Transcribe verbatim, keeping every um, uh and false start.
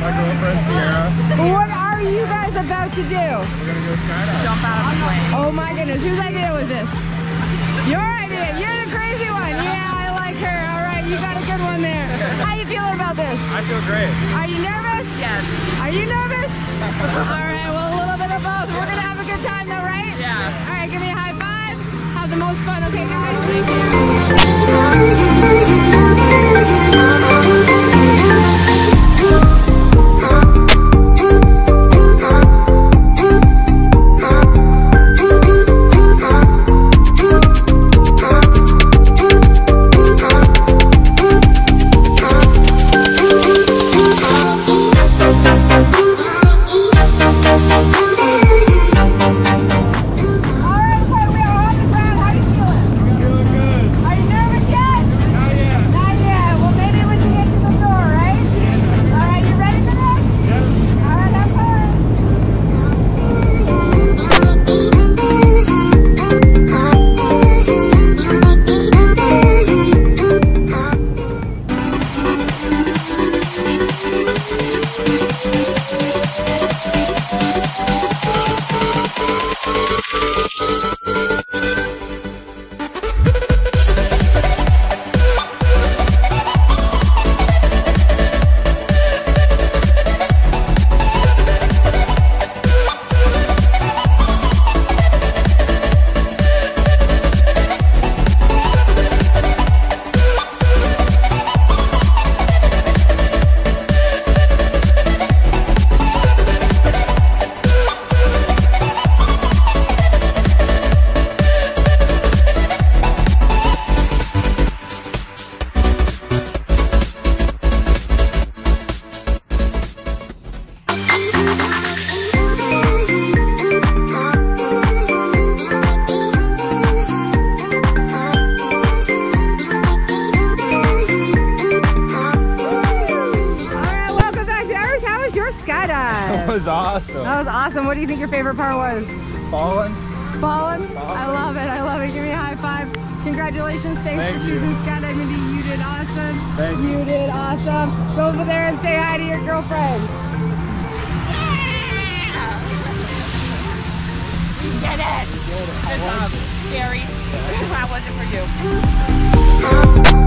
my girlfriend Sierra. What are you guys about to do? We're gonna go skydiving. Jump out of the plane. Oh my goodness, whose idea was this? Your idea. You're the crazy one. Yeah, I like her. All right, you got a good one there. How you feeling about this? I feel great. Are you nervous? Yes. Are you nervous? All right. Well, a little bit of both. We're gonna have a good time though, right? Yeah. All right, give me a high five. Have the most fun. Okay, guys. Thank you. That was awesome. That was awesome. What do you think your favorite part was? Falling. Falling? I love it. I love it. Give me a high five. Congratulations. Thanks Thank for you. choosing skydiving. You did awesome. Thank you. You did awesome. Go over there and say hi to your girlfriend. Yeah! You did it. You did it. Good job. Scary. That wasn't for you.